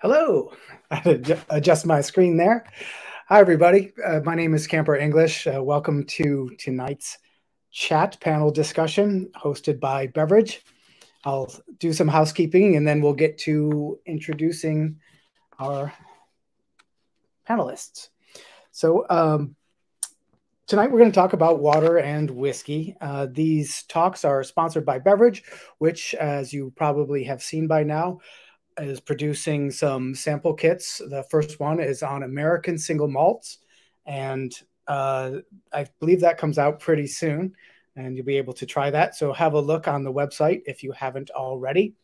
Hello. I had to adjust my screen there. Hi, everybody. My name is Camper English. Welcome to tonight's chat panel discussion hosted by Bevridge. I'll do some housekeeping and then we'll get to introducing our panelists. So tonight we're going to talk about water and whiskey. These talks are sponsored by Bevridge, which, as you probably have seen by now, is producing some sample kits. The first one is on American single malts, and I believe that comes out pretty soon, and you'll be able to try that. So have a look on the website if you haven't already.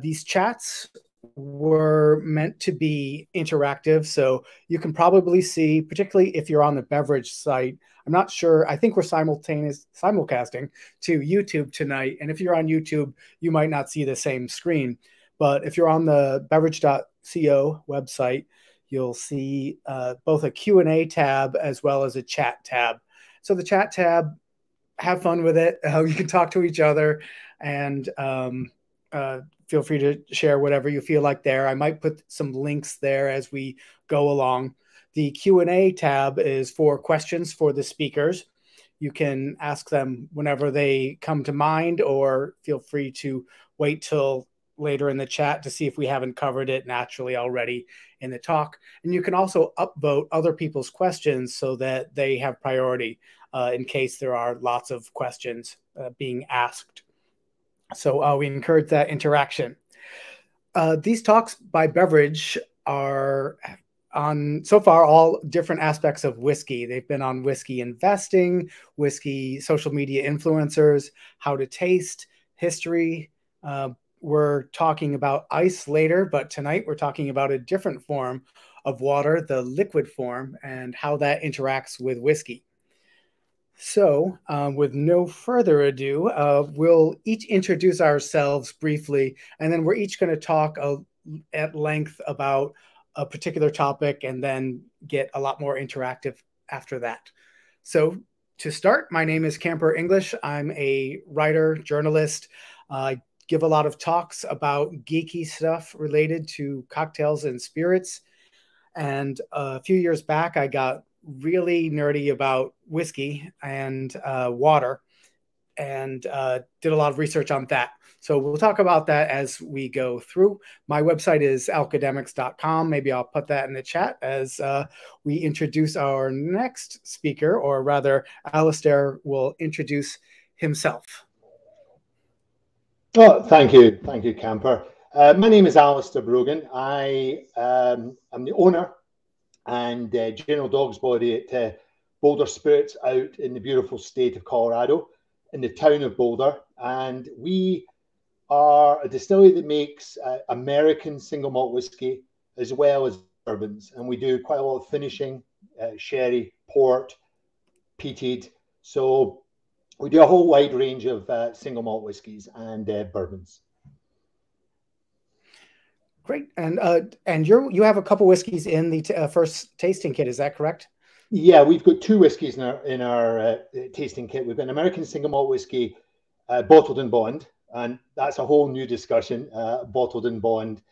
These chats were meant to be interactive, so you can probably see, particularly if you're on the Bevridge site, I'm not sure, I think we're simulcasting to YouTube tonight, and if you're on YouTube, you might not see the same screen. But if you're on the Bevridge.co website, you'll see both a Q&A tab as well as a chat tab. So the chat tab, have fun with it. You can talk to each other and feel free to share whatever you feel like there. I might put some links there as we go along. The Q&A tab is for questions for the speakers. You can ask them whenever they come to mind, or feel free to wait till later in the chat to see if we haven't covered it naturally already in the talk. And you can also upvote other people's questions so that they have priority in case there are lots of questions being asked. So we encourage that interaction. These talks by Bevridge are on, so far, all different aspects of whiskey. They've been on whiskey investing, whiskey social media influencers, how to taste, history. We're talking about ice later, but tonight we're talking about a different form of water, the liquid form, and how that interacts with whiskey. So with no further ado, we'll each introduce ourselves briefly, and then we're each going to talk at length about a particular topic and then get a lot more interactive after that. So to start, my name is Camper English. I'm a writer, journalist. I give a lot of talks about geeky stuff related to cocktails and spirits. And a few years back, I got really nerdy about whiskey and water, and did a lot of research on that. So we'll talk about that as we go through. My website is alcademics.com. Maybe I'll put that in the chat as we introduce our next speaker, or rather, Alistair will introduce himself. Oh, thank you. Thank you, Camper. My name is Alistair Brogan. I am the owner and general dog's body at Boulder Spirits out in the beautiful state of Colorado, in the town of Boulder. And we are a distillery that makes American single malt whiskey as well as bourbons. And we do quite a lot of finishing, sherry, port, peated. So we do a whole wide range of single malt whiskies and bourbons. Great, and you have a couple whiskies in the first tasting kit. Is that correct? Yeah, we've got two whiskies in our tasting kit. We've got an American single malt whiskey, bottled and bond, and that's a whole new discussion. Bottled and bond,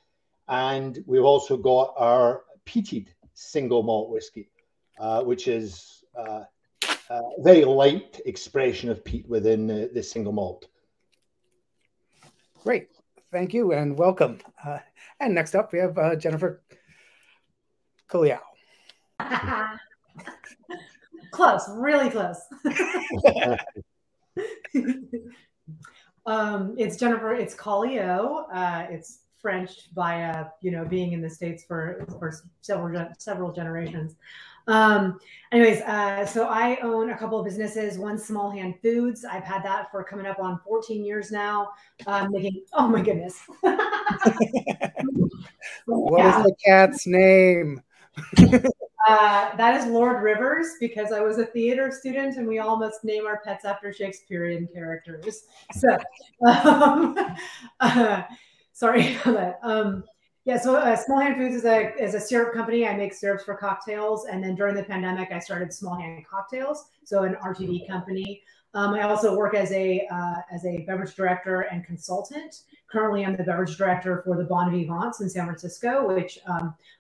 and we've also got our peated single malt whiskey, which is very light expression of peat within the single malt. Great. Thank you and welcome. And next up, we have Jennifer Colliau. Close, really close. It's Jennifer, it's Colliau. It's French via, you know, being in the States for several generations. Anyways, so I own a couple of businesses. One, Small Hand Foods. I've had that for coming up on 14 years now. Making, oh my goodness. What is the cat's name? That is Lord Rivers, because I was a theater student and we all must name our pets after Shakespearean characters. So, sorry about that. Yeah, so Small Hand Foods is a syrup company. I make syrups for cocktails. And then during the pandemic, I started Small Hand Cocktails, so an RTD company. I also work as a beverage director and consultant. Currently, I'm the beverage director for the Bonne Vivants in San Francisco, which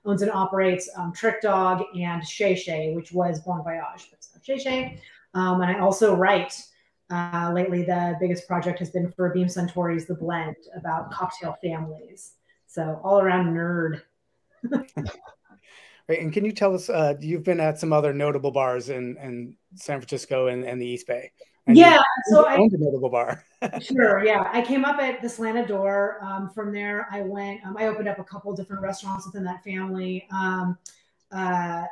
owns and operates Trick Dog and Che Che, which was Bon Voyage. So Che Che. And I also write. Lately, the biggest project has been for Beam Suntory's The Blend, about cocktail families. So all around nerd. Right, and can you tell us, you've been at some other notable bars in San Francisco and the East Bay. And yeah. So I owned a notable bar. Sure, yeah. I came up at the Slanted Door. From there, I went, I opened up a couple different restaurants within that family,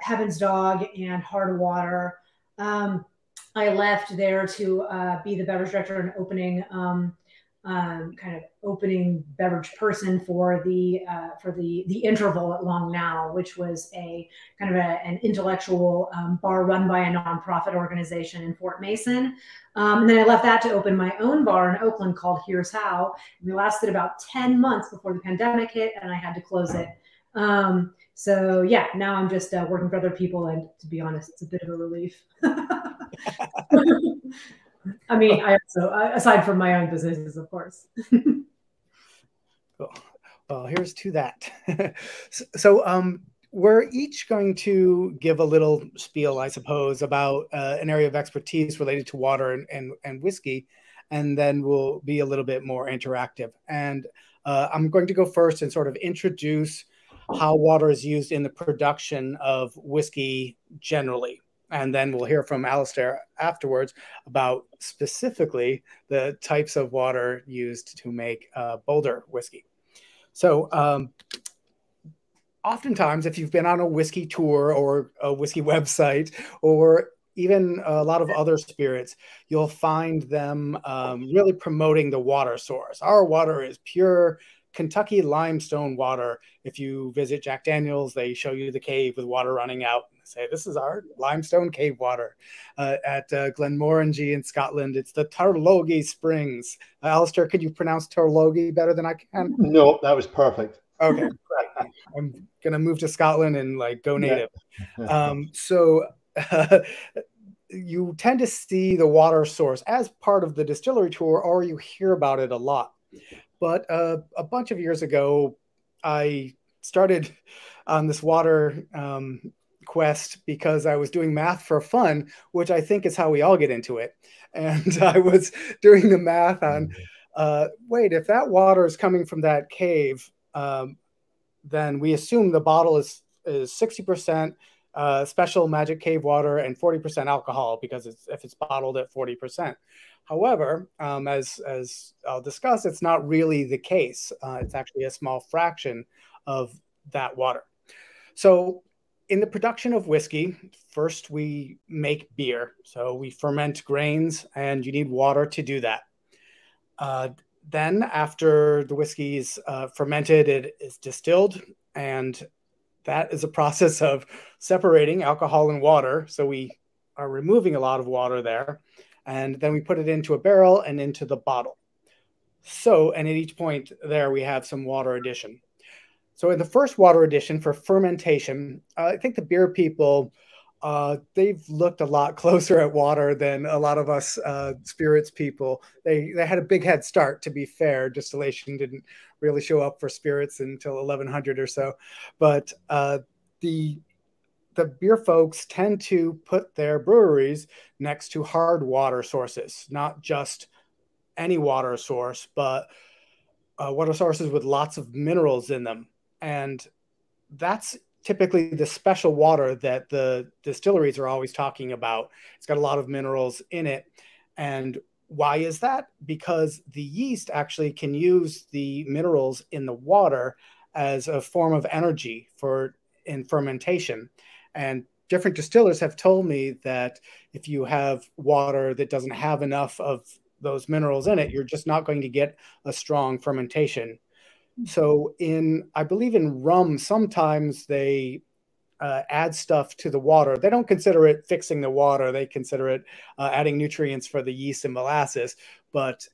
Heaven's Dog and Hard Water. I left there to be the beverage director and opening, kind of opening beverage person for the Interval at Long Now, which was a kind of an intellectual bar run by a nonprofit organization in Fort Mason. And then I left that to open my own bar in Oakland called Here's How. And we lasted about 10 months before the pandemic hit, and I had to close it. So yeah, now I'm just working for other people, and to be honest, it's a bit of a relief. I mean, I also, aside from my own businesses, of course. Cool. Well, here's to that. So we're each going to give a little spiel, I suppose, about an area of expertise related to water and whiskey, and then we'll be a little bit more interactive. And I'm going to go first and sort of introduce how water is used in the production of whiskey generally. And then we'll hear from Alistair afterwards about specifically the types of water used to make Boulder whiskey. So oftentimes, if you've been on a whiskey tour or a whiskey website, or even a lot of other spirits, you'll find them really promoting the water source. Our water is pure Kentucky limestone water. If you visit Jack Daniel's, they show you the cave with water running out. Say, this is our limestone cave water. At Glenmorangie in Scotland, it's the Tarlogie Springs. Alistair, could you pronounce Tarlogie better than I can? No, that was perfect. Okay, great. I'm going to move to Scotland and like go native. Yeah. You tend to see the water source as part of the distillery tour, or you hear about it a lot. But a bunch of years ago, I started on this water quest because I was doing math for fun, which I think is how we all get into it. And I was doing the math on, wait, if that water is coming from that cave, then we assume the bottle is 60% special magic cave water and 40% alcohol, because if it's bottled at 40%. However, as I'll discuss, it's not really the case. It's actually a small fraction of that water. So in the production of whiskey, first we make beer. So we ferment grains, and you need water to do that. Then after the whiskey is fermented, it is distilled, and that is a process of separating alcohol and water. So we are removing a lot of water there. And then we put it into a barrel and into the bottle. So, and at each point there, we have some water addition. So in the first water addition for fermentation, I think the beer people, they've looked a lot closer at water than a lot of us spirits people. They had a big head start, to be fair. Distillation didn't really show up for spirits until 1100 or so. But the beer folks tend to put their breweries next to hard water sources, not just any water source, but water sources with lots of minerals in them. And that's typically the special water that the distilleries are always talking about. It's got a lot of minerals in it. And why is that? Because the yeast actually can use the minerals in the water as a form of energy in fermentation. And different distillers have told me that if you have water that doesn't have enough of those minerals in it, you're just not going to get a strong fermentation. So I believe in rum, sometimes they add stuff to the water. They don't consider it fixing the water. They consider it adding nutrients for the yeast and molasses, but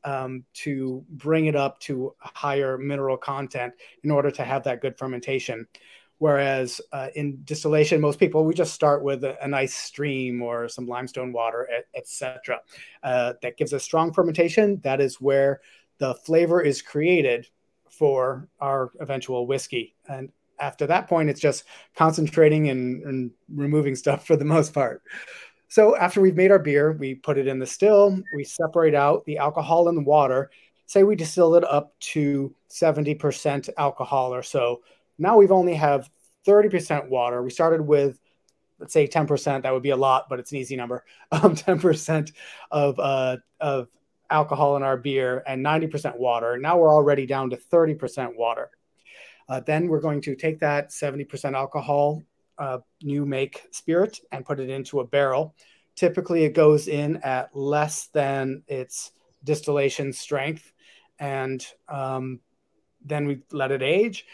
to bring it up to higher mineral content in order to have that good fermentation. Whereas in distillation, most people, we just start with a nice stream or some limestone water, etc. That gives a strong fermentation. That is where the flavor is created for our eventual whiskey. And after that point, it's just concentrating and removing stuff for the most part. So after we've made our beer, we put it in the still, we separate out the alcohol and the water. Say we distill it up to 70% alcohol or so. Now we've only have 30% water. We started with, let's say 10%, that would be a lot, but it's an easy number, 10% of alcohol in our beer and 90% water. Now we're already down to 30% water. Then we're going to take that 70% alcohol new make spirit and put it into a barrel. Typically it goes in at less than its distillation strength. And then we let it age.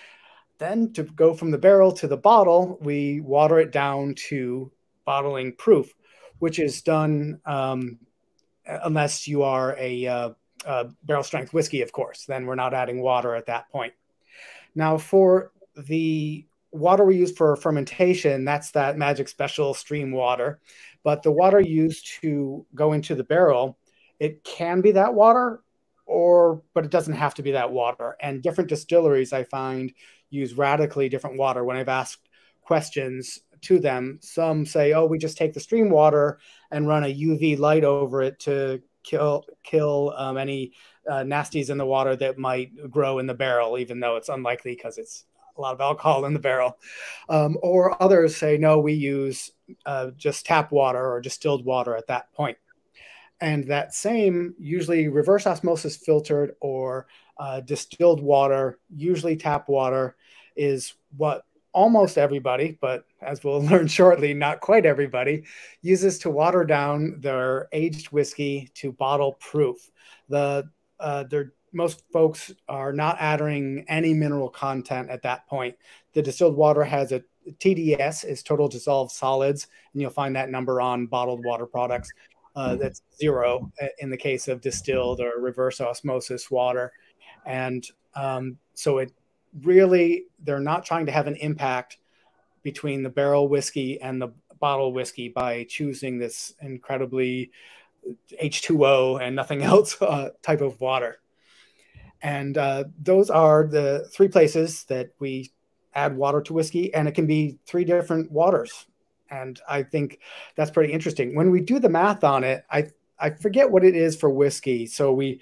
Then to go from the barrel to the bottle, we water it down to bottling proof, which is done unless you are a barrel strength whiskey, of course. Then we're not adding water at that point. Now, for the water we use for fermentation, that's that magic special stream water. But the water used to go into the barrel, it can be that water, but it doesn't have to be that water. And different distilleries, I find, use radically different water. When I've asked questions to them, some say, oh, we just take the stream water and run a UV light over it to kill any nasties in the water that might grow in the barrel, even though it's unlikely because it's a lot of alcohol in the barrel. Or others say, no, we use just tap water or distilled water at that point. And that same, usually reverse osmosis filtered or distilled water, usually tap water, is what almost everybody, but as we'll learn shortly, not quite everybody, uses to water down their aged whiskey to bottle proof. Most folks are not adding any mineral content at that point. The distilled water has a TDS, is total dissolved solids, and you'll find that number on bottled water products. That's 0 in the case of distilled or reverse osmosis water. And so it really, they're not trying to have an impact between the barrel whiskey and the bottle whiskey by choosing this incredibly H2O and nothing else type of water. And those are the three places that we add water to whiskey, and it can be 3 different waters. And I think that's pretty interesting. When we do the math on it, I forget what it is for whiskey. So we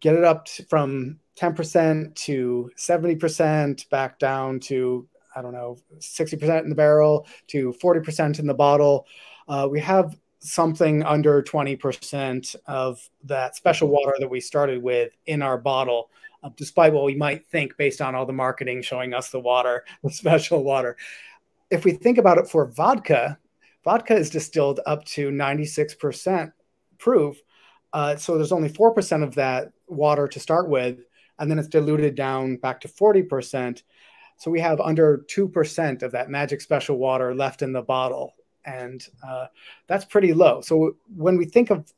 get it up from 10% to 70%, back down to, I don't know, 60% in the barrel to 40% in the bottle. We have something under 20% of that special water that we started with in our bottle, despite what we might think based on all the marketing showing us the water, the special water. If we think about it for vodka, vodka is distilled up to 96% proof. So there's only 4% of that water to start with, and then it's diluted down back to 40%. So we have under 2% of that magic special water left in the bottle. And that's pretty low. So when we think of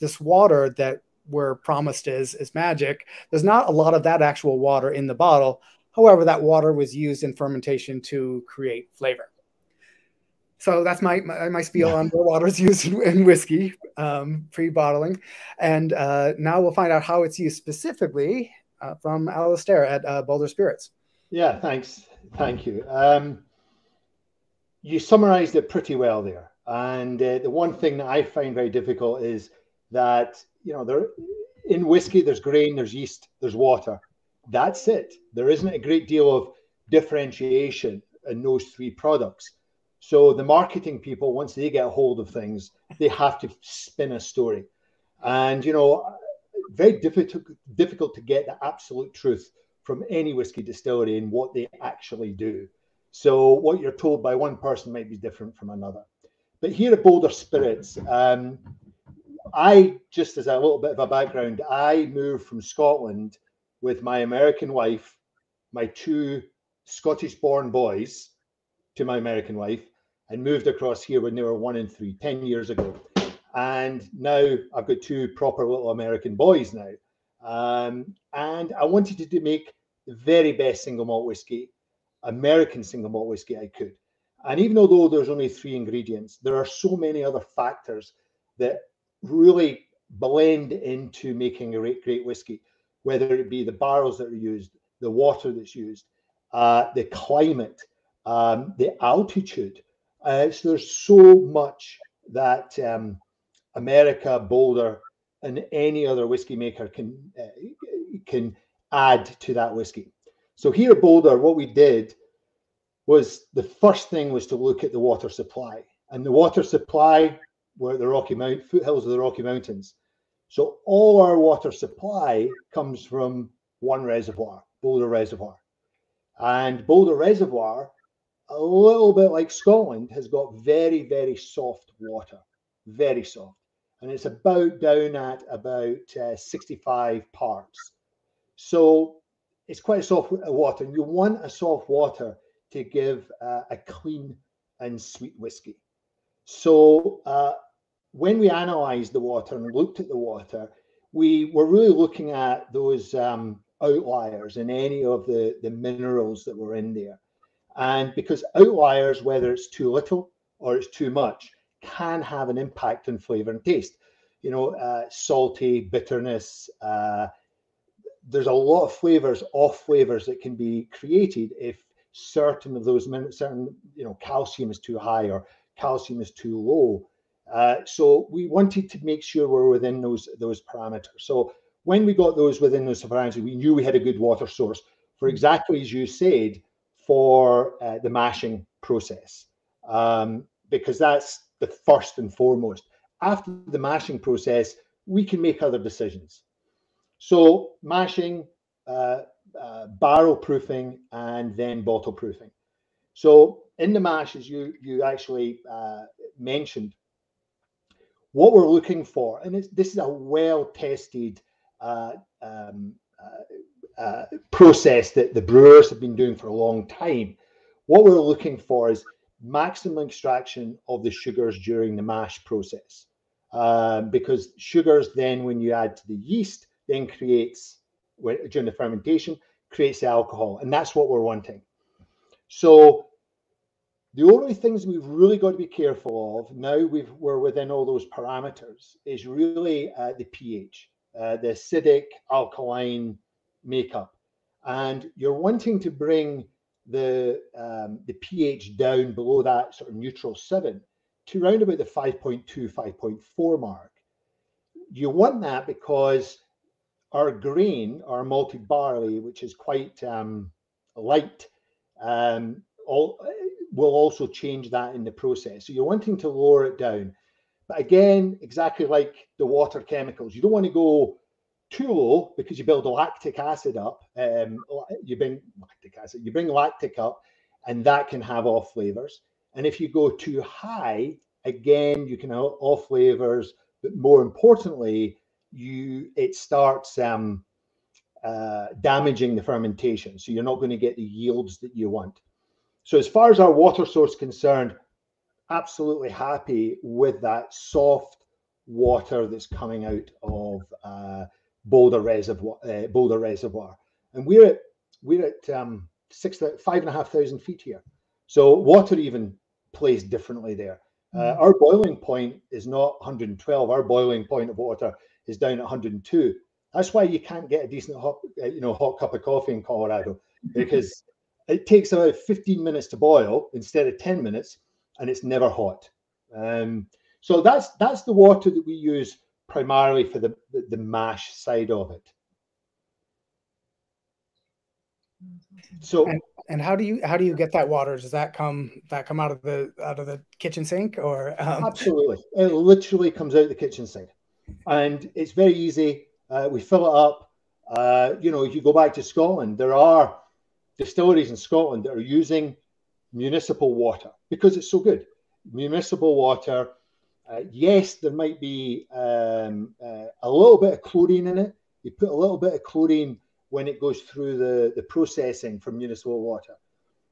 this water that we're promised is magic, there's not a lot of that actual water in the bottle. However, that water was used in fermentation to create flavor. So that's my spiel on the water's used in whiskey, pre-bottling. And now we'll find out how it's used specifically from Alistair at Boulder Spirits. Yeah, thanks. Thank you. You summarized it pretty well there. And the one thing that I find very difficult is that, you know, in whiskey, there's grain, there's yeast, there's water. That's it. There isn't a great deal of differentiation in those 3 products. So the marketing people, once they get a hold of things, they have to spin a story. And, you know, very difficult to get the absolute truth from any whiskey distillery in what they actually do. So what you're told by one person might be different from another. But here at Boulder Spirits, I, just as a little bit of a background, I moved from Scotland with my American wife, my 2 Scottish-born boys, to my American wife, and moved across here when they were 1 and 3, 10 years ago. And now I've got 2 proper little American boys now. And I wanted to make the very best single malt whiskey. American single malt whiskey I could. And even although there's only 3 ingredients, there are so many other factors that really blend into making a great whiskey, whether it be the barrels that are used, the water that's used, the climate, the altitude. So there's so much that America, Boulder, and any other whiskey maker can add to that whiskey. So here at Boulder, what we did was the first thing was to look at the water supply. And the water supply were the foothills of the Rocky Mountains. So all our water supply comes from one reservoir, Boulder Reservoir. And Boulder Reservoir, a little bit like Scotland, has got very, very soft water, very soft. And it's about down at about 65 parts. So it's quite a soft water. And you want a soft water to give a clean and sweet whiskey. So when we analyzed the water and looked at the water, we were really looking at those outliers and any of the minerals that were in there. And because outliers, whether it's too little or it's too much, can have an impact on flavor and taste. You know, salty, bitterness. There's a lot of flavors, off flavors that can be created if certain of those calcium is too high or calcium is too low. So we wanted to make sure we're within those parameters. So when we got those within those parameters, we knew we had a good water source for exactly as you said for the mashing process, because that's the first and foremost. After the mashing process, we can make other decisions. So mashing, barrel proofing, and then bottle proofing. So in the mash, as you actually mentioned, what we're looking for, and this is a well-tested process that the brewers have been doing for a long time. What we're looking for is maximum extraction of the sugars during the mash process, because sugars then, when you add to the yeast, then creates, during the fermentation, creates the alcohol, and that's what we're wanting. So the only things we've really got to be careful of now we're within all those parameters is really the pH, the acidic alkaline makeup, and you're wanting to bring the pH down below that sort of neutral 7 to around about the 5.2, 5.4 mark. You want that because our grain, our malted barley, which is quite light, will also change that in the process. So you're wanting to lower it down. But again, exactly like the water chemicals, you don't want to go too low because you build lactic acid up. You bring lactic up, and that can have off flavors. And if you go too high, again, you can have off flavors. But more importantly, it starts damaging the fermentation, so you're not going to get the yields that you want. So as far as our water source is concerned, absolutely happy with that soft water that's coming out of Boulder Reservoir, and we're at 5,500 feet here, so water even plays differently there. Our boiling point is not 112. Our boiling point of water is down at 102. That's why you can't get a decent hot cup of coffee in Colorado, because it takes about 15 minutes to boil instead of 10 minutes, and it's never hot. So that's the water that we use primarily for the mash side of it. So and how do you get that water? Does that come out of the kitchen sink or? Absolutely, it literally comes out of the kitchen sink. And it's very easy. We fill it up. If you go back to Scotland, there are distilleries in Scotland that are using municipal water because it's so good. Municipal water, yes, there might be a little bit of chlorine in it. You put a little bit of chlorine when it goes through the processing from municipal water.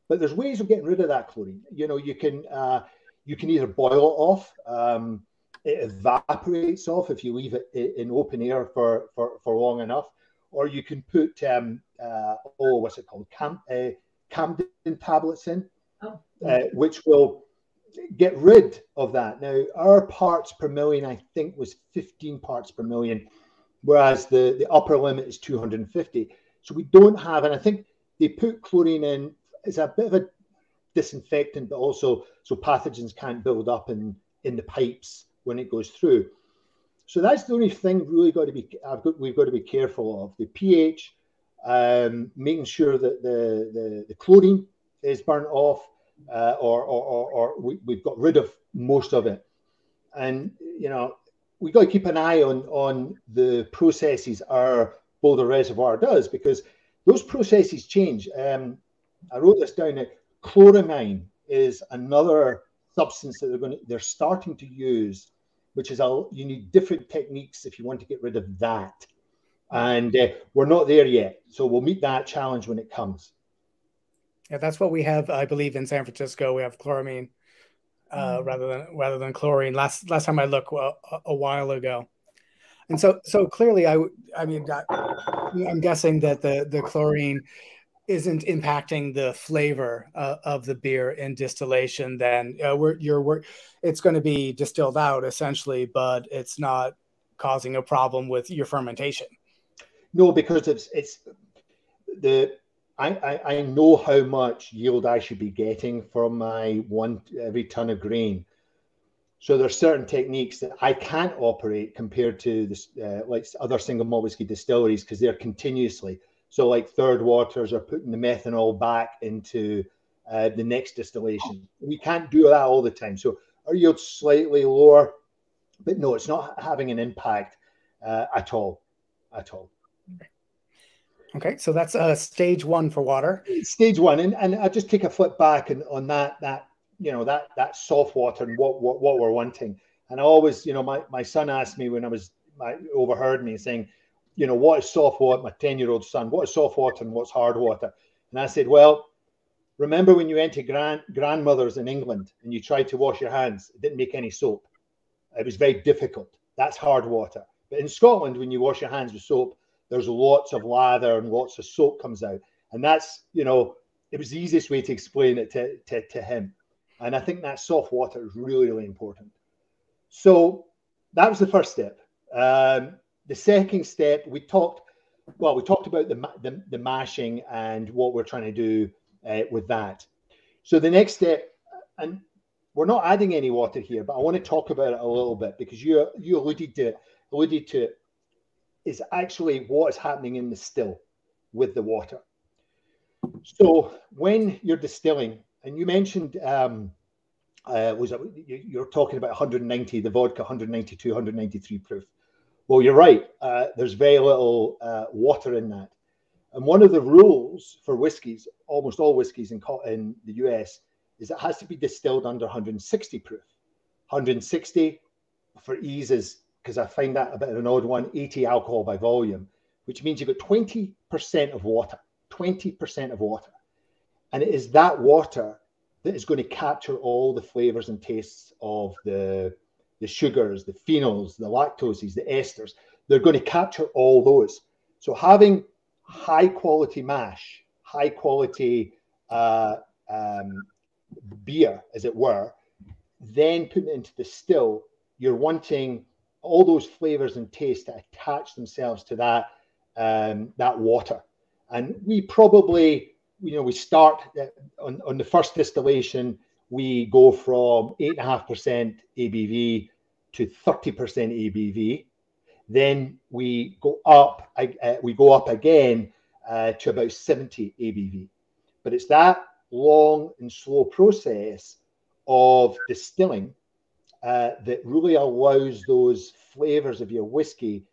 But there's ways of getting rid of that chlorine. You can either boil it off, it evaporates off if you leave it in open air for long enough, or you can put Camden tablets in, which will get rid of that. Now, our parts per million, I think, was 15 parts per million, whereas the upper limit is 250. So we don't have, and I think they put chlorine in, it's a bit of a disinfectant, but also so pathogens can't build up in the pipes when it goes through. So that's the only thing really got to be, we've got to be careful of, the pH, making sure that the chlorine is burnt off, or we've got rid of most of it. And, you know, we've got to keep an eye on the processes our Boulder Reservoir does, because those processes change. I wrote this down, that chloramine is another substance that they're starting to use, which is you need different techniques if you want to get rid of that. And we're not there yet. So we'll meet that challenge when it comes. Yeah, that's what we have, I believe, in San Francisco. We have chloramine rather than chlorine. Last time I looked, a while ago. And so clearly, I'm guessing that the chlorine isn't impacting the flavor of the beer in distillation. Then it's going to be distilled out essentially, but it's not causing a problem with your fermentation. No, because I know how much yield I should be getting from my every ton of grain. So there are certain techniques that I can't operate compared to this, like other single malt whiskey distilleries, because they're continuously. So like Third Waters are putting the methanol back into the next distillation. We can't do that all the time. So our yield's slightly lower, but no, it's not having an impact at all. Okay, so that's stage one for water. Stage one, and I'll just take a flip back on that you know, that soft water and what we're wanting. And I always, you know, my son asked me when overheard me saying, you know, what is soft water? My 10-year-old son, what is soft water and what's hard water? And I said, well, remember when you went to grandmother's in England and you tried to wash your hands? It didn't make any soap. It was very difficult. That's hard water. But in Scotland, when you wash your hands with soap, there's lots of lather and lots of soap comes out. And that's, you know, it was the easiest way to explain it to him. And I think that soft water is really, really important. So that was the first step. The second step, we talked about the mashing and what we're trying to do with that. So the next step, and we're not adding any water here, but I want to talk about it a little bit, because you alluded to it. Is actually what is happening in the still with the water. So when you're distilling, and you mentioned, you're talking about 190, the vodka, 192, 193 proof. Well, you're right. There's very little water in that. And one of the rules for whiskies, almost all whiskies in the US, is it has to be distilled under 160 proof. 160 for ease is, because I find that a bit of an odd one, 80 alcohol by volume, which means you've got 20% of water, 20% of water. And it is that water that is going to capture all the flavors and tastes of the sugars, the phenols, the lactoses, the esters. They're going to capture all those. So having high quality mash, high quality beer, as it were, then putting it into the still, you're wanting all those flavors and tastes that attach themselves to that that water. And we probably, you know, we start on the first distillation, we go from 8.5% ABV to 30% ABV. Then we go up again to about 70 ABV. But it's that long and slow process of distilling that really allows those flavors of your whiskey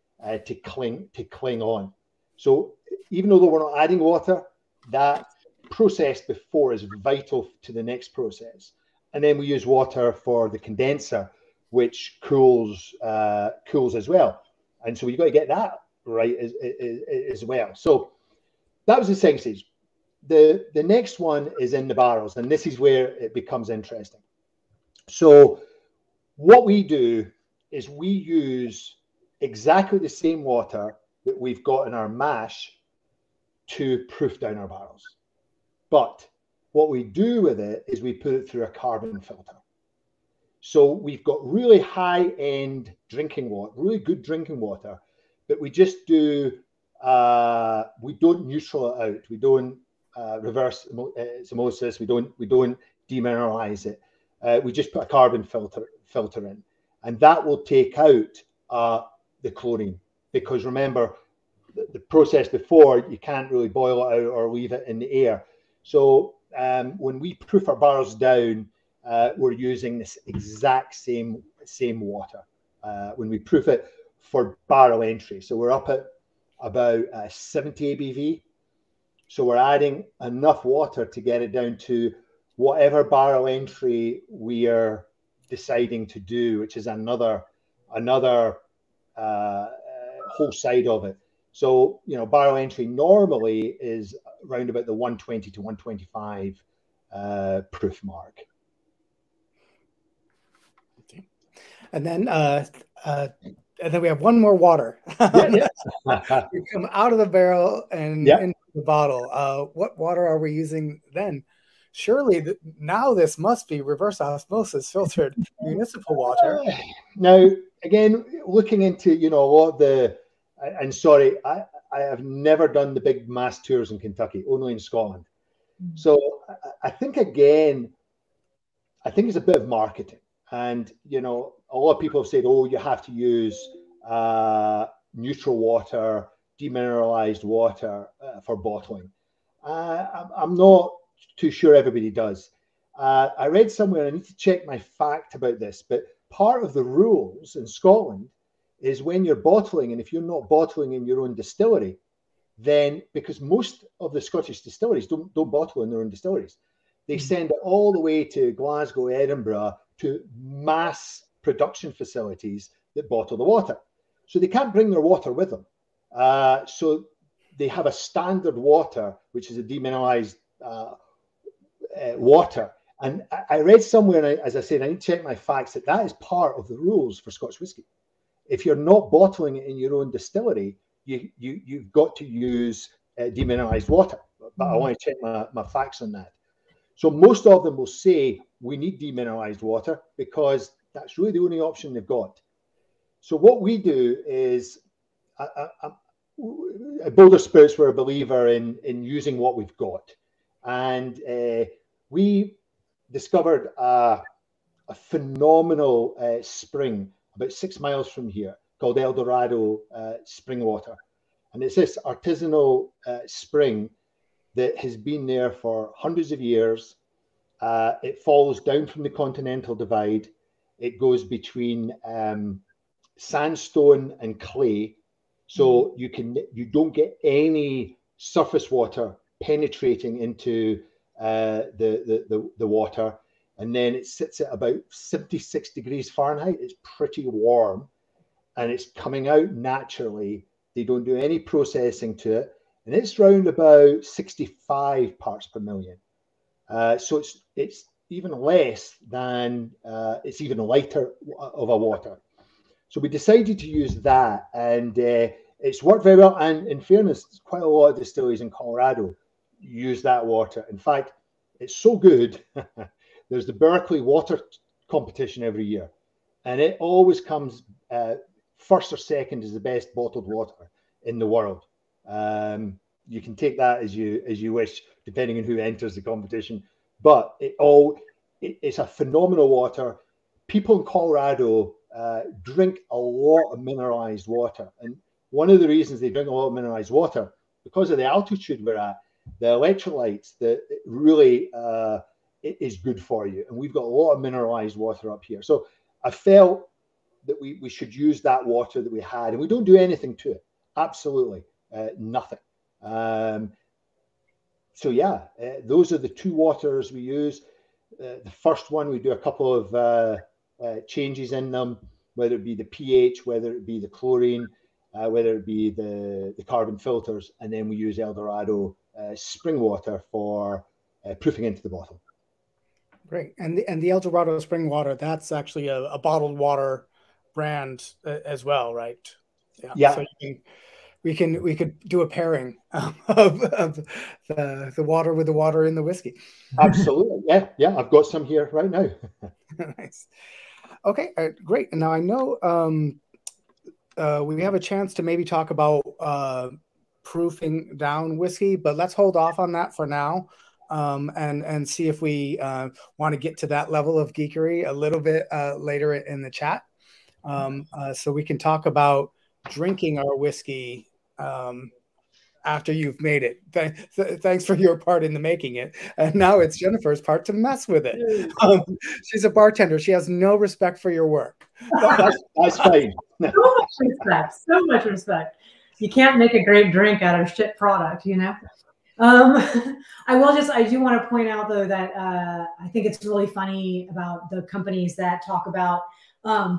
to cling on. So even though we're not adding water, that process before is vital to the next process. And then we use water for the condenser, which cools as well. And so you've got to get that right as well. So that was the second stage. The next one is in the barrels, and this is where it becomes interesting. So what we do is we use exactly the same water that we've got in our mash to proof down our barrels. But what we do with it is we put it through a carbon filter. So we've got really high-end drinking water, really good drinking water, but we just do, we don't neutral it out. We don't reverse osmosis. We don't demineralize it. We just put a carbon filter in, and that will take out the chlorine. Because remember, the process before, you can't really boil it out or leave it in the air. So when we proof our barrels down, we're using this exact same water when we proof it for barrel entry. So we're up at about 70 ABV. So we're adding enough water to get it down to whatever barrel entry we are deciding to do, which is another whole side of it. So, you know, barrel entry normally is around about the 120 to 125 proof mark. Okay. And then we have one more water. Yeah. You come out of the barrel and into the bottle. What water are we using then? Surely now this must be reverse osmosis filtered municipal water. Now, again, looking into, you know, a lot of the, and sorry, I have never done the big mass tours in Kentucky, only in Scotland. So I think, again, it's a bit of marketing. And, you know, a lot of people have said, oh, you have to use neutral water, demineralized water for bottling. I'm not too sure everybody does. I read somewhere, I need to check my fact about this, but part of the rules in Scotland is when you're bottling, and if you're not bottling in your own distillery, then, because most of the Scottish distilleries don't bottle in their own distilleries, they send it all the way to Glasgow, Edinburgh, to mass production facilities that bottle the water. So they can't bring their water with them. So they have a standard water, which is a demineralized water. And I read somewhere, and as I said, I need to check my facts, that is part of the rules for Scotch whisky. If you're not bottling it in your own distillery, you've got to use demineralized water. But I want to check my facts on that. So most of them will say we need demineralized water because that's really the only option they've got. So what we do is, at Boulder Spirits, we're a believer in using what we've got. And we discovered a phenomenal spring about 6 miles from here, called Eldorado Spring Water. And it's this artisanal spring that has been there for hundreds of years. It falls down from the Continental Divide. It goes between sandstone and clay. So you don't get any surface water penetrating into the water. And then it sits at about 76 degrees Fahrenheit. It's pretty warm, and it's coming out naturally. They don't do any processing to it, and it's round about 65 parts per million. So it's even less than it's even lighter of a water. So we decided to use that, and it's worked very well. And in fairness, quite a lot of distilleries in Colorado use that water. In fact, it's so good. There's the Berkeley Water Competition every year, and it always comes first or second as the best bottled water in the world. You can take that as you wish, depending on who enters the competition. But it's a phenomenal water. People in Colorado drink a lot of mineralized water, and one of the reasons they drink a lot of mineralized water because of the altitude we're at, the electrolytes that really it is good for you. And we've got a lot of mineralized water up here. So I felt that we should use that water that we had, and we don't do anything to it. Absolutely nothing. So yeah, those are the two waters we use. The first one, we do a couple of changes in them, whether it be the pH, whether it be the chlorine, whether it be the carbon filters. And then we use Eldorado spring water for proofing into the bottle. Great. And the Eldorado Spring Water, that's actually a bottled water brand as well, right? Yeah. So you can we could do a pairing of the water with the water in the whiskey. Absolutely, yeah, yeah. I've got some here right now. Nice. Okay, great. And now I know we have a chance to maybe talk about proofing down whiskey, but let's hold off on that for now. And see if we want to get to that level of geekery a little bit later in the chat. So we can talk about drinking our whiskey after you've made it. Thanks for your part in the making it. And now it's Jennifer's part to mess with it. She's a bartender. She has no respect for your work. That's fine. So much respect. So much respect. You can't make a great drink out of shit product, you know? I do want to point out though that I think it's really funny about the companies that talk about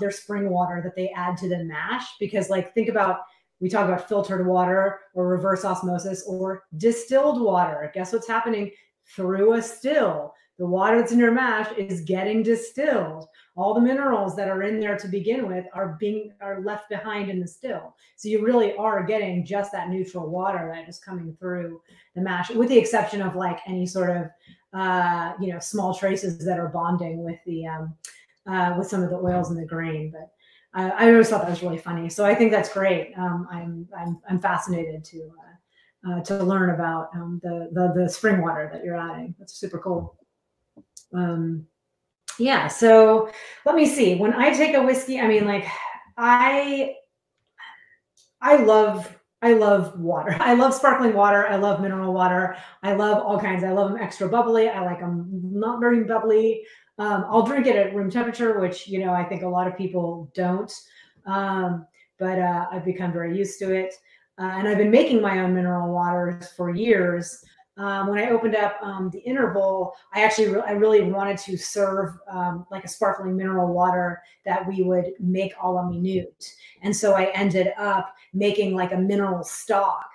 their spring water that they add to the mash, because like think about, we talk about filtered water or reverse osmosis or distilled water. Guess what's happening through a still? The water that's in your mash is getting distilled. All the minerals that are in there to begin with are left behind in the still. So you really are getting just that neutral water that is coming through the mash, with the exception of like any sort of you know, small traces that are bonding with the with some of the oils in the grain. But I always thought that was really funny. So I think that's great. I'm fascinated to learn about the spring water that you're adding. That's super cool. Yeah. So let me see, when I take a whiskey, I mean, like I love water. I love sparkling water. I love mineral water. I love all kinds. I love them extra bubbly. I like them not very bubbly. I'll drink it at room temperature, which, you know, I think a lot of people don't. But I've become very used to it. And I've been making my own mineral waters for years. When I opened up the Interval, I really wanted to serve like a sparkling mineral water that we would make a la minute. And so I ended up making like a mineral stock.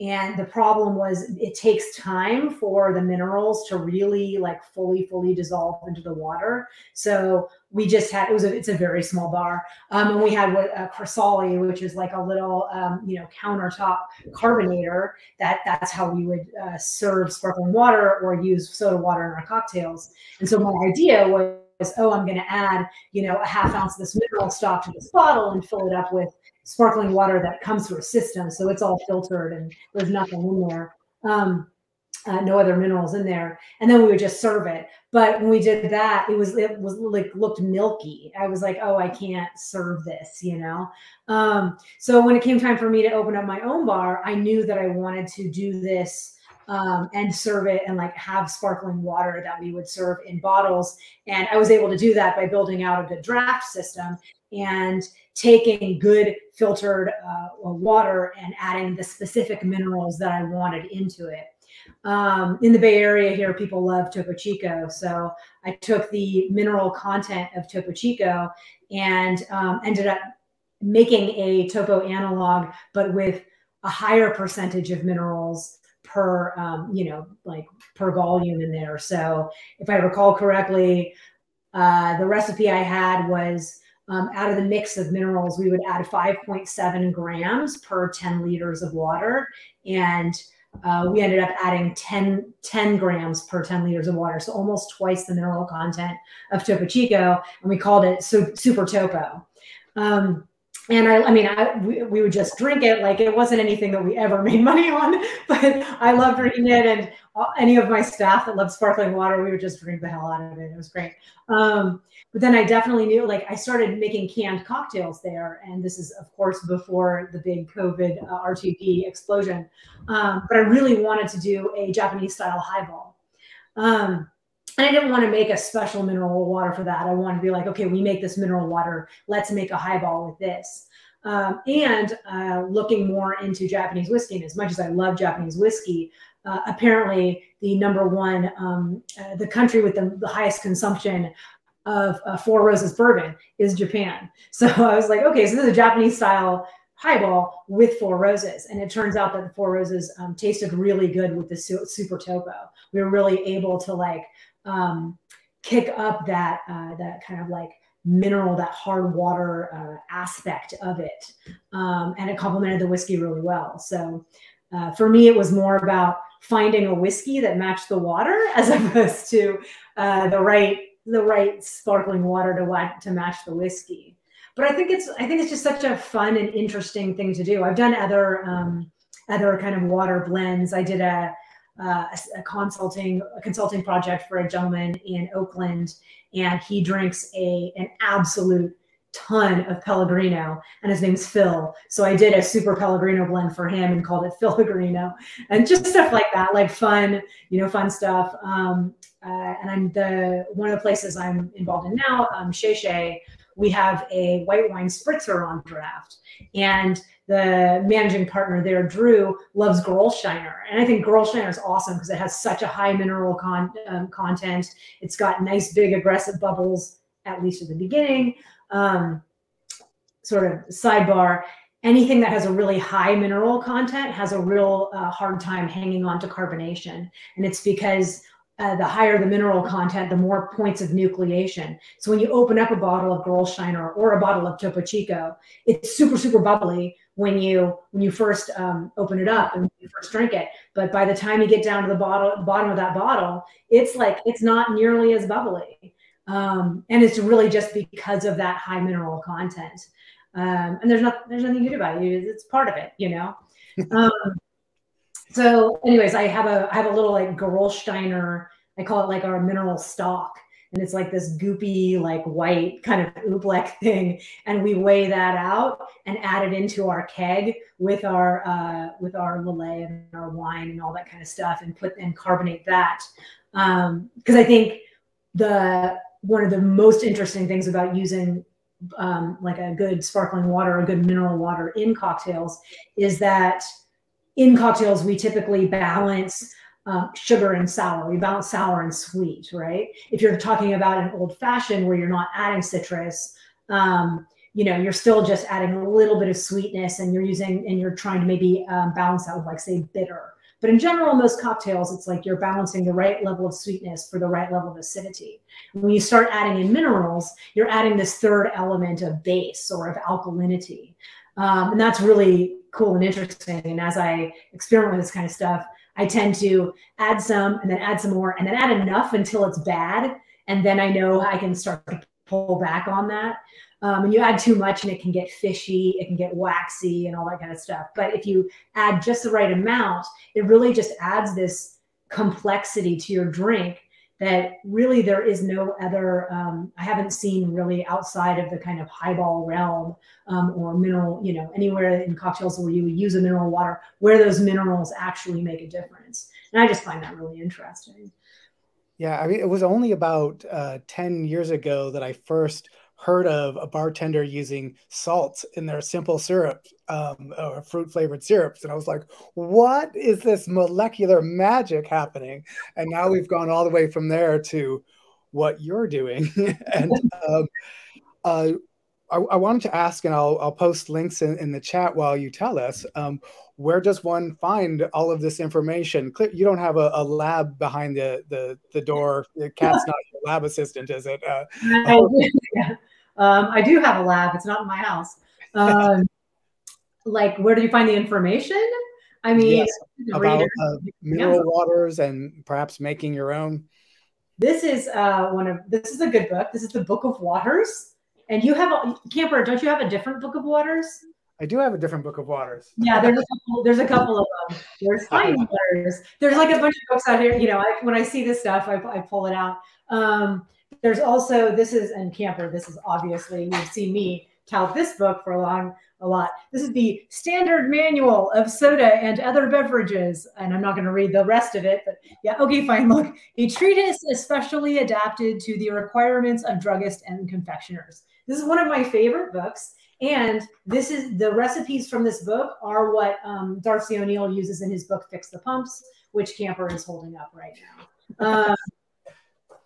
And the problem was it takes time for the minerals to really like fully dissolve into the water. So we just had, it's a very small bar. And we had a Crisali, which is like a little, you know, countertop carbonator that's how we would serve sparkling water or use soda water in our cocktails. And so my idea was, oh, I'm going to add, you know, a half ounce of this mineral stock to this bottle and fill it up with sparkling water that comes through a system. So it's all filtered and there's nothing in there. No other minerals in there. And then we would just serve it. But when we did that, it was like looked milky. I was like, oh, I can't serve this, you know? So when it came time for me to open up my own bar, I knew that I wanted to do this and serve it and like have sparkling water that we would serve in bottles. And I was able to do that by building out a good draft system and taking good filtered water and adding the specific minerals that I wanted into it. In the Bay Area here, people love Topo Chico. So I took the mineral content of Topo Chico and ended up making a Topo analog, but with a higher percentage of minerals per, you know, like per volume in there. So if I recall correctly, the recipe I had was out of the mix of minerals, we would add 5.7 grams per 10 liters of water. And we ended up adding 10 grams per 10 liters of water. So almost twice the mineral content of Topo Chico. And we called it Super Topo. And we would just drink it. Like it wasn't anything that we ever made money on, but I loved drinking it. And any of my staff that loved sparkling water, we would just drink the hell out of it. It was great. But then I definitely knew, like I started making canned cocktails there. And this is of course before the big COVID RTD explosion. But I really wanted to do a Japanese style highball. And I didn't want to make a special mineral water for that. I wanted to be like, okay, we make this mineral water. Let's make a highball with this. And looking more into Japanese whiskey, and as much as I love Japanese whiskey, apparently the number one, the country with the highest consumption of Four Roses bourbon is Japan. So I was like, okay, so this is a Japanese style highball with Four Roses. And it turns out that the Four Roses tasted really good with the Super Topo. We were really able to like, kick up that kind of like mineral, that hard water aspect of it. And it complemented the whiskey really well. So for me, it was more about finding a whiskey that matched the water as opposed to the right sparkling water to match the whiskey. But I think it's just such a fun and interesting thing to do. I've done other other kind of water blends. I did a consulting project for a gentleman in Oakland, and he drinks an absolute ton of Pellegrino, and his name's Phil. So I did a super Pellegrino blend for him and called it Phillegrino, and just stuff like that, like fun, you know, fun stuff. And one of the places I'm involved in now, Che Che, we have a white wine spritzer on draft, and the managing partner there, Drew, loves Gerolsteiner. And I think Gerolsteiner is awesome because it has such a high mineral content. It's got nice, big, aggressive bubbles, at least at the beginning. Sort of sidebar, anything that has a really high mineral content has a real hard time hanging on to carbonation. And it's because the higher the mineral content, the more points of nucleation. So when you open up a bottle of Gerolsteiner or a bottle of Topo Chico, it's super, super bubbly when you first open it up and you first drink it. But by the time you get down to the bottom of that bottle, it's like, it's not nearly as bubbly. And it's really just because of that high mineral content. And there's nothing you do about it. It's part of it, you know? So anyways, I have a little like Gerolsteiner, I call it like our mineral stock. And it's like this goopy, like white kind of oobleck thing. And we weigh that out and add it into our keg with our Lillet and our wine and all that kind of stuff, and carbonate that. Cause I think one of the most interesting things about using like a good sparkling water, a good mineral water in cocktails, is that in cocktails we typically balance sugar and sour. We balance sour and sweet, right? If you're talking about an old fashioned where you're not adding citrus, you know, you're still just adding a little bit of sweetness, and you're trying to maybe balance that with, like, say, bitter. But in general, most cocktails, it's like you're balancing the right level of sweetness for the right level of acidity. When you start adding in minerals, you're adding this third element of base or of alkalinity. And that's really cool and interesting. And as I experiment with this kind of stuff, I tend to add some and then add some more and then add enough until it's bad. And then I know I can start to pull back on that. And you add too much and it can get fishy, it can get waxy and all that kind of stuff. But if you add just the right amount, it really just adds this complexity to your drink that really there is no other, I haven't seen really outside of the kind of highball realm or mineral, you know, anywhere in cocktails where you use a mineral water, where those minerals actually make a difference. And I just find that really interesting. Yeah, I mean, it was only about 10 years ago that I first heard of a bartender using salts in their simple syrup or fruit flavored syrups. And I was like, what is this molecular magic happening? And now we've gone all the way from there to what you're doing. And I wanted to ask, and I'll post links in the chat while you tell us, where does one find all of this information? You don't have a lab behind the door. The cat's not your lab assistant, is it? I do have a lab. It's not in my house. Like, where do you find the information? I mean, yes, about mineral waters and perhaps making your own. This is a good book. This is the Book of Waters. And you have Camper, don't you have a different Book of Waters? I do have a different Book of Waters. Yeah, there's a couple of them. There's Finding Waters. There's like a bunch of books out here. You know, when I see this stuff, I pull it out. There's also, and Camper, this is obviously, you've seen me tout this book for a lot. This is the Standard Manual of Soda and Other Beverages. And I'm not going to read the rest of it, but yeah, okay, fine. Look, a treatise especially adapted to the requirements of druggists and confectioners. This is one of my favorite books. And this is the recipes from this book are what Darcy O'Neill uses in his book, Fix the Pumps, which Camper is holding up right now.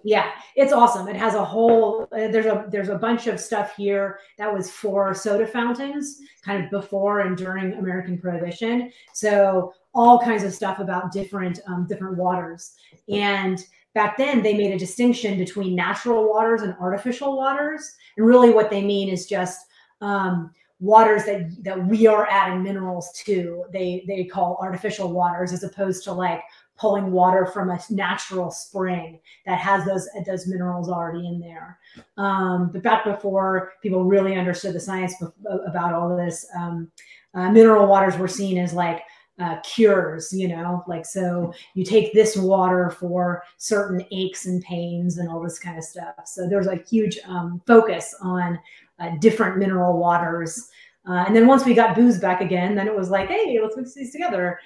Yeah, it's awesome. It has a whole, there's a bunch of stuff here that was for soda fountains, kind of before and during American Prohibition. So all kinds of stuff about different waters. And back then they made a distinction between natural waters and artificial waters. And really what they mean is just waters that we are adding minerals to, they call artificial waters, as opposed to like pulling water from a natural spring that has those minerals already in there. But back before people really understood the science about all this, mineral waters were seen as like cures, you know, like, so you take this water for certain aches and pains and all this kind of stuff. So there's a huge focus on different mineral waters. And then once we got booze back again, then it was like, hey, let's mix these together.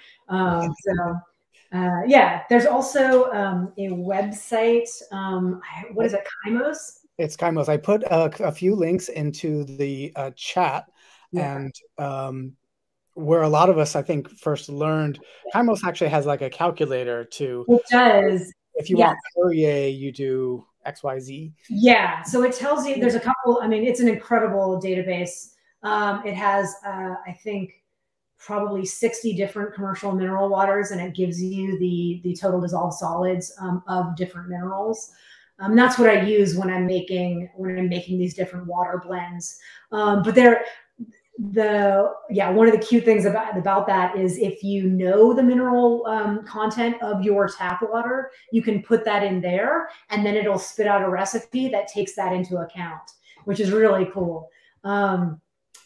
Yeah, there's also a website. What is it? Khymos? It's Khymos. I put a few links into the chat, yeah. And where a lot of us, I think, first learned, Khymos actually has like a calculator to. It does. If you want Perrier, you do XYZ. Yeah. So it tells you, there's a couple, I mean, it's an incredible database. It has, I think, probably 60 different commercial mineral waters, and it gives you the total dissolved solids of different minerals. That's what I use when I'm making these different water blends. But one of the cute things about that is if you know the mineral content of your tap water, you can put that in there, and then it'll spit out a recipe that takes that into account, which is really cool.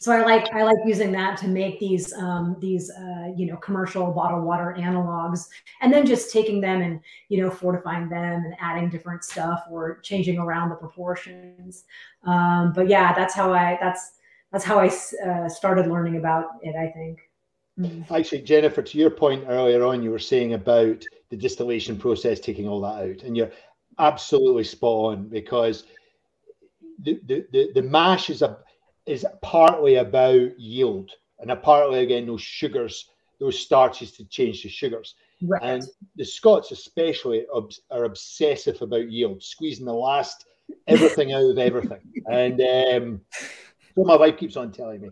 So I like using that to make these you know, commercial bottled water analogs, and then just taking them and, you know, fortifying them and adding different stuff or changing around the proportions. But yeah, that's how I started learning about it, I think. Actually, Jennifer, to your point earlier on, you were saying about the distillation process taking all that out, and you're absolutely spot on, because the mash is partly about yield, and partly, again, those sugars, those starches to change to sugars. Right. And the Scots especially are obsessive about yield, squeezing the last everything out of everything. And what my wife keeps on telling me.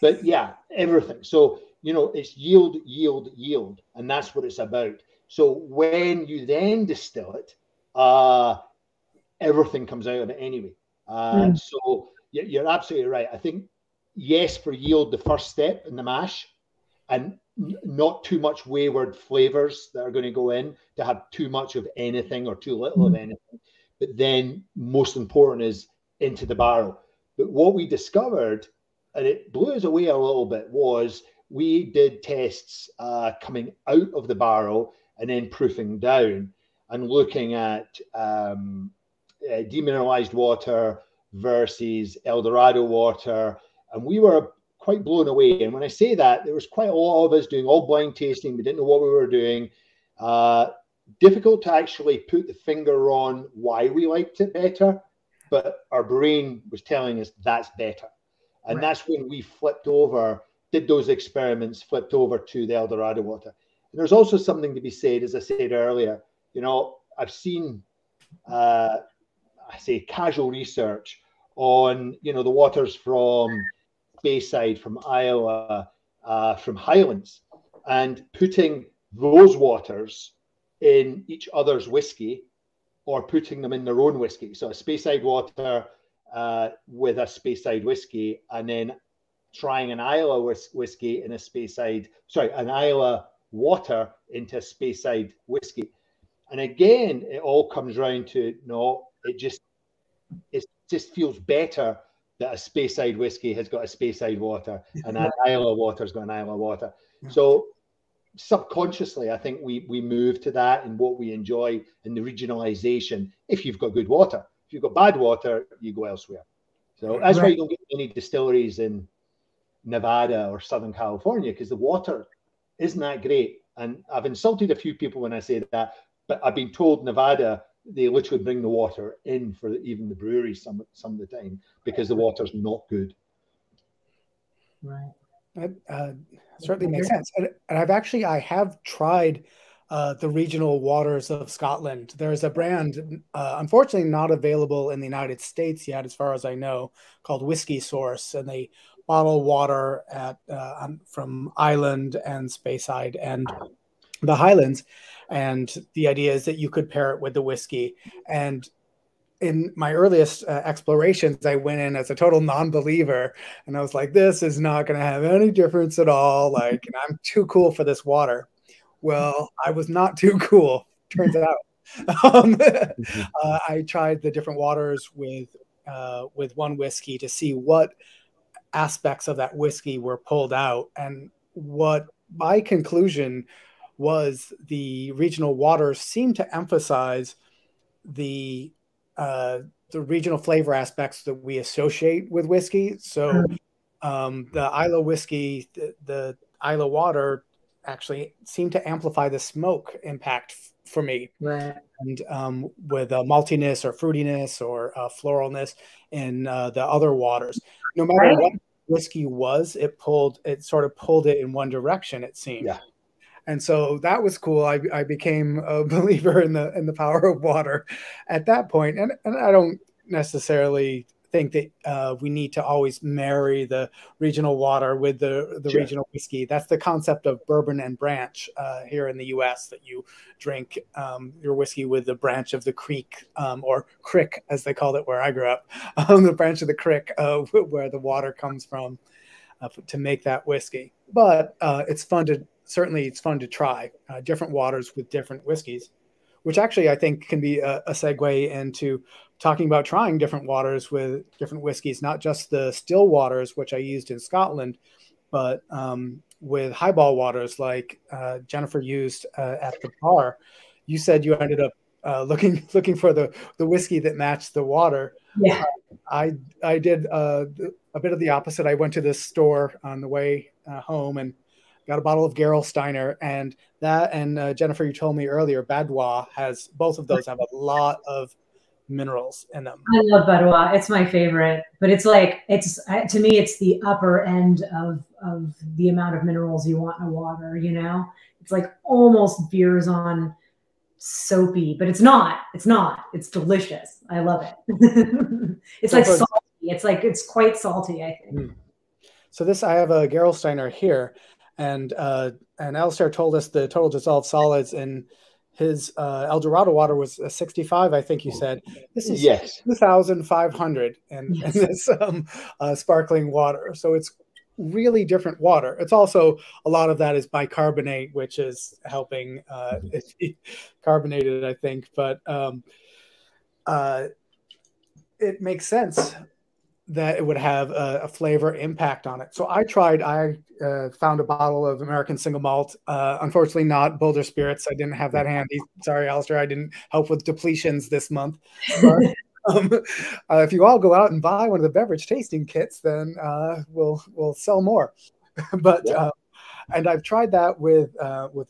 But yeah, everything. So, you know, it's yield, yield, yield. And that's what it's about. So when you then distill it, everything comes out of it anyway. So... You're absolutely right. I think, yes, for yield, the first step in the mash, and not too much wayward flavors that are going to go in to have too much of anything or too little of anything. But then most important is into the barrel. But what we discovered, and it blew us away a little bit, was we did tests coming out of the barrel and then proofing down and looking at demineralized water versus Eldorado water, and we were quite blown away. And when I say that, there was quite a lot of us doing all blind tasting. We didn't know what we were doing. Difficult to actually put the finger on why we liked it better, but our brain was telling us that's better. And right. That's when we flipped over, did those experiments, flipped over to the Eldorado water. And there's also something to be said, as I said earlier, you know, I've seen casual research on, you know, the waters from Bayside, from Iowa, from Highlands, and putting those waters in each other's whiskey, or putting them in their own whiskey. So a Speyside water with a Speyside whiskey, and then trying an Iowa whiskey in a Speyside, an Iowa water into a Speyside whiskey. And again, it all comes round to, no, It just feels better that a Speyside whiskey has got a Speyside water, and an Iowa water has got an Iowa water. So subconsciously, I think we move to that, and what we enjoy in the regionalization. If you've got good water, if you've got bad water, you go elsewhere. So that's right. Why you don't get any distilleries in Nevada or Southern California, because the water isn't that great. And I've insulted a few people when I say that, but I've been told Nevada, they literally bring the water in for even the breweries some of the time, because the water's not good. Right. That certainly makes sense. And I have tried the regional waters of Scotland. There's a brand, unfortunately not available in the United States yet, as far as I know, called Whiskey Source. And they bottle water from Ireland and Speyside and the Highlands. And the idea is that you could pair it with the whiskey. And in my earliest explorations, I went in as a total non-believer, and I was like, this is not going to have any difference at all. Like, and I'm too cool for this water. Well, I was not too cool, turns out. I tried the different waters with one whiskey to see what aspects of that whiskey were pulled out. And what my conclusion was, the regional waters seemed to emphasize the regional flavor aspects that we associate with whiskey. So the Isla whiskey, the Isla water actually seemed to amplify the smoke impact for me. Right. And with maltiness or fruitiness or floralness in the other waters. No matter what whiskey was, it sort of pulled it in one direction, it seemed. Yeah. And so that was cool. I became a believer in the power of water at that point. And I don't necessarily think that we need to always marry the regional water with the sure. regional whiskey. That's the concept of bourbon and branch here in the U.S., that you drink your whiskey with the branch of the creek, or crick, as they called it where I grew up, the branch of the crick where the water comes from to make that whiskey. But it's fun to try different waters with different whiskeys, which actually I think can be a segue into talking about trying different waters with different whiskeys, not just the still waters, which I used in Scotland, but with highball waters like Jennifer used at the bar. You said you ended up looking for the whiskey that matched the water. Yeah. I did a bit of the opposite. I went to this store on the way home and got a bottle of Gerolsteiner, and that, and Jennifer, you told me earlier, Badoit has, both of those have a lot of minerals in them. I love Badoit. It's my favorite, but it's like, to me, it's the upper end of the amount of minerals you want in a water, you know? It's like almost beers on soapy, but it's not. It's not. It's delicious. I love it. It's like salty. It's like, it's quite salty, I think. So this, I have a Gerolsteiner here. And Alistair told us the total dissolved solids in his Eldorado water was 65, I think you said. This is 2,500 in this sparkling water. So it's really different water. It's also, a lot of that is bicarbonate, which is helping it carbonate it, I think. But it makes sense that it would have a flavor impact on it. So I found a bottle of American single malt, unfortunately not Boulder Spirits. I didn't have that handy. Sorry, Alistair, I didn't help with depletions this month. But, if you all go out and buy one of the beverage tasting kits, then we'll sell more. But, and I've tried that with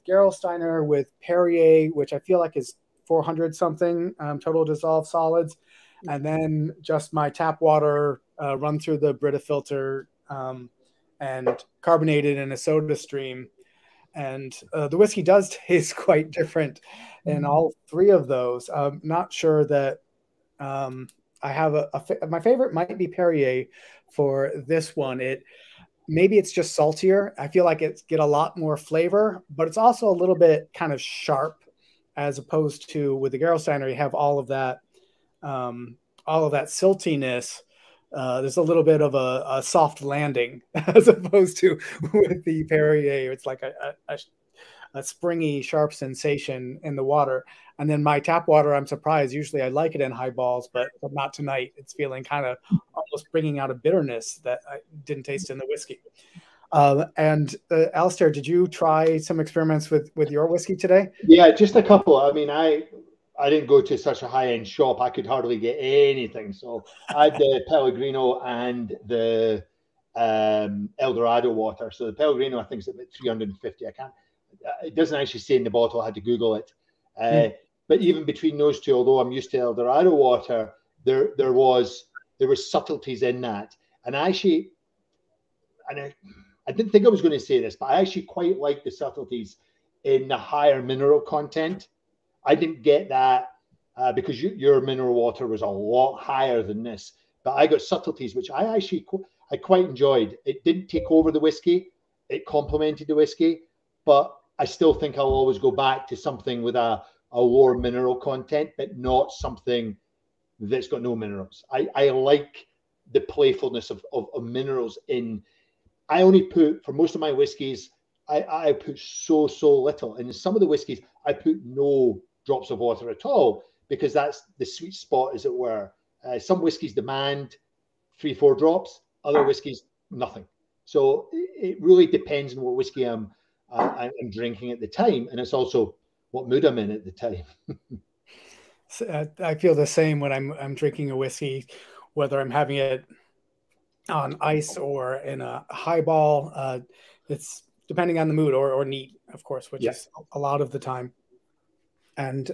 Gerolsteiner, with Perrier, which I feel like is 400 something total dissolved solids. And then just my tap water run through the Brita filter and carbonated in a SodaStream. And the whiskey does taste quite different in all three of those. I'm not sure that I have my favorite might be Perrier for this one. Maybe it's just saltier. I feel like it's get a lot more flavor, but it's also a little bit kind of sharp, as opposed to with the Gerolsteiner, you have all of that. All of that siltiness, there's a little bit of a soft landing, as opposed to with the Perrier. It's like a springy, sharp sensation in the water. And then my tap water, I'm surprised. Usually I like it in highballs, but not tonight. It's feeling kind of almost bringing out a bitterness that I didn't taste in the whiskey. Alistair, did you try some experiments with your whiskey today? Yeah, just a couple. I mean, I didn't go to such a high-end shop. I could hardly get anything. So I had the Pellegrino and the Eldorado water. So the Pellegrino, I think, is about 350. It doesn't actually say in the bottle. I had to Google it. But even between those two, although I'm used to Eldorado water, there were subtleties in that. And I actually, I didn't think I was going to say this, but I actually quite like the subtleties in the higher mineral content. I didn't get that because your mineral water was a lot higher than this, but I got subtleties, which I actually I quite enjoyed. It didn't take over the whiskey. It complemented the whiskey, but I still think I'll always go back to something with a lower mineral content, but not something that's got no minerals. I like the playfulness of minerals in. I only put, for most of my whiskies, I put so little. And in some of the whiskies, I put no drops of water at all, because that's the sweet spot, as it were. Some whiskies demand 3-4 drops, other whiskies, nothing. So it really depends on what whiskey I'm drinking at the time. And it's also what mood I'm in at the time. I feel the same when I'm drinking a whiskey, whether I'm having it on ice or in a highball. It's depending on the mood, or neat, of course, which is a lot of the time. And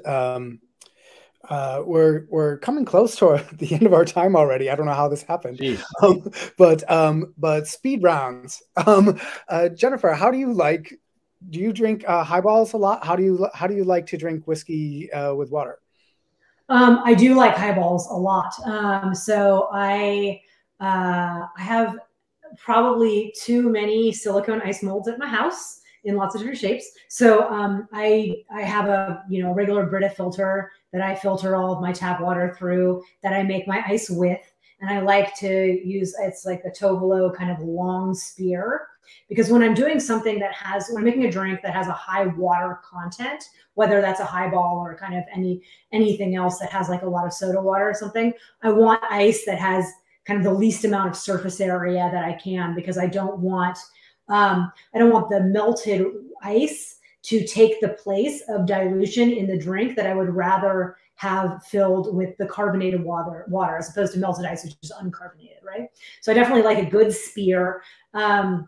we're coming close to the end of our time already. I don't know how this happened, but speed rounds. Jennifer, how do you like? Do you drink highballs a lot? How do you like to drink whiskey with water? I do like highballs a lot. So I have probably too many silicone ice molds at my house in lots of different shapes. So I have a regular Brita filter that I filter all of my tap water through, that I make my ice with, and I like to use, it's like a Tobolo kind of long spear, because when I'm doing something that has, when I'm making a drink that has a high water content, whether that's a highball or kind of anything else that has like a lot of soda water or something, I want ice that has kind of the least amount of surface area that I can, because I don't want the melted ice to take the place of dilution in the drink that I would rather have filled with the carbonated water as opposed to melted ice, which is uncarbonated, right? So I definitely like a good spear. And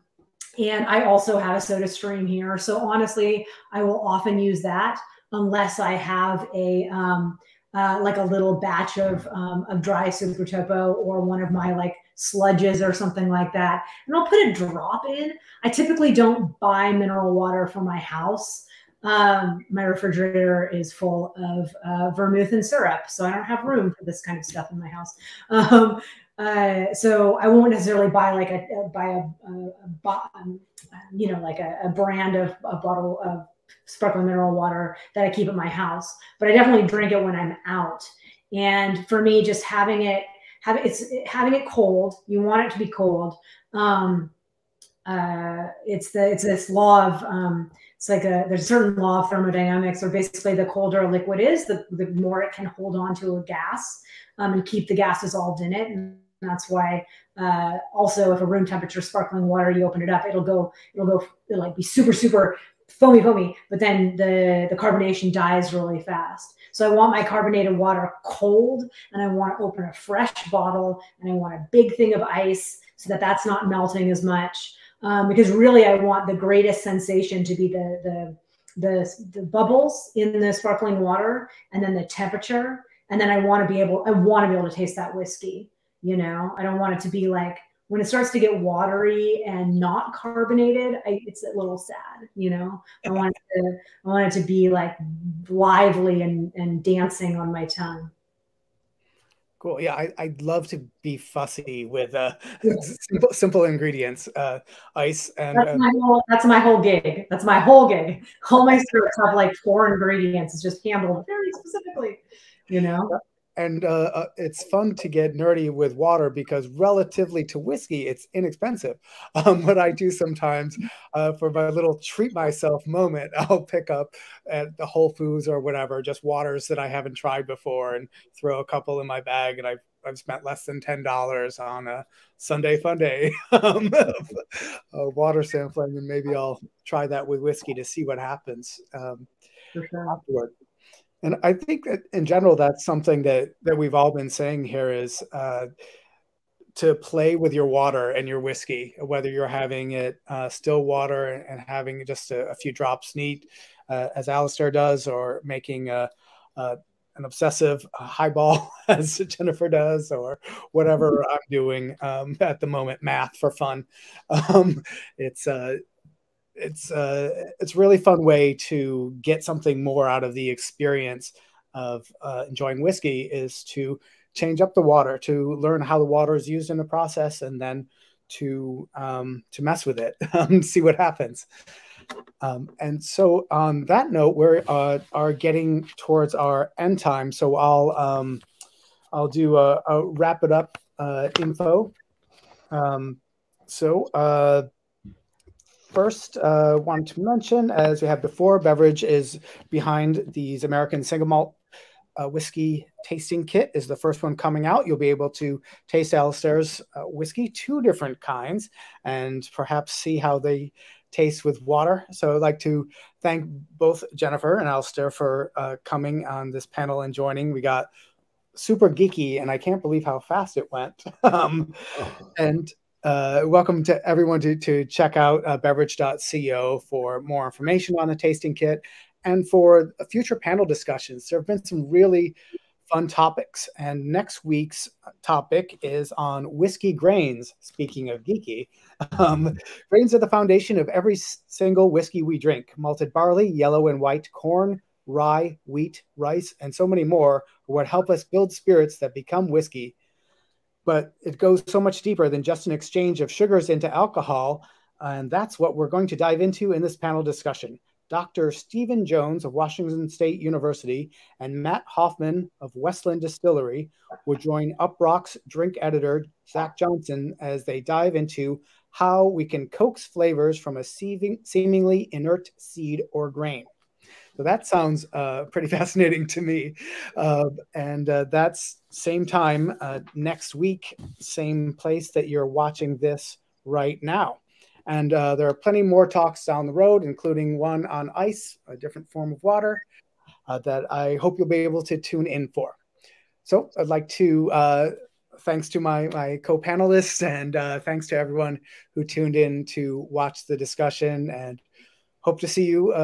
I also have a SodaStream here. So honestly, I will often use that unless I have a, like a little batch of dry Super Topo or one of my like sludges or something like that. And I'll put a drop in. I typically don't buy mineral water for my house. My refrigerator is full of vermouth and syrup, so I don't have room for this kind of stuff in my house. So I won't necessarily buy like a brand of a bottle of sparkling mineral water that I keep at my house, but I definitely drink it when I'm out. And for me, just having it cold, you want it to be cold. It's this law of, there's a certain law of thermodynamics, or basically the colder a liquid is, the more it can hold on to a gas, and keep the gas dissolved in it. And that's why, also if a room temperature sparkling water, you open it up, it'll like be super foamy, but then the carbonation dies really fast. So I want my carbonated water cold, and I want to open a fresh bottle, and I want a big thing of ice so that that's not melting as much. Because really I want the greatest sensation to be the bubbles in the sparkling water, and then the temperature. And then I want to be able to taste that whiskey. I don't want it to be like, when it starts to get watery and not carbonated, it's a little sad, I want it to be like lively and dancing on my tongue. Cool. Yeah, I'd love to be fussy with simple ingredients, ice. And that's my whole gig. That's my whole gig. All my syrups have like 4 ingredients. It's just handled very specifically, And it's fun to get nerdy with water, because relatively to whiskey, it's inexpensive. What I do sometimes for my little treat myself moment, I'll pick up at the Whole Foods or whatever, just waters that I haven't tried before, and throw a couple in my bag. And I've spent less than $10 on a Sunday fun day water sampling. And maybe I'll try that with whiskey to see what happens afterward. And I think that in general, that's something that we've all been saying here is to play with your water and your whiskey, whether you're having it still water and having just a few drops neat, as Alistair does, or making an obsessive highball, as Jennifer does, or whatever I'm doing at the moment, math for fun. It's really fun way to get something more out of the experience of enjoying whiskey, is to change up the water, to learn how the water is used in the process, and then to mess with it, see what happens. And so on that note, we are getting towards our end time. So I'll do a wrap it up info. First, wanted to mention, as we have before, Bevridge is behind these American single malt whiskey tasting kit is the first one coming out. You'll be able to taste Alistair's whiskey, 2 different kinds, and perhaps see how they taste with water. So I'd like to thank both Jennifer and Alistair for coming on this panel and joining. We got super geeky, and I can't believe how fast it went. Welcome to everyone to check out bevridge.co for more information on the tasting kit and for future panel discussions. There have been some really fun topics, and next week's topic is on whiskey grains. Speaking of geeky, grains are the foundation of every single whiskey we drink. Malted barley, yellow and white corn, rye, wheat, rice, and so many more are what help us build spirits that become whiskey. But it goes so much deeper than just an exchange of sugars into alcohol, and that's what we're going to dive into in this panel discussion. Dr. Stephen Jones of Washington State University and Matt Hoffman of Westland Distillery will join Uprock's drink editor Zach Johnson as they dive into how we can coax flavors from a seemingly inert seed or grain. So that sounds pretty fascinating to me. That's same time next week, same place that you're watching this right now. And there are plenty more talks down the road, including one on ice, a different form of water, that I hope you'll be able to tune in for. So I'd like to, thanks to my co-panelists, and thanks to everyone who tuned in to watch the discussion, and hope to see you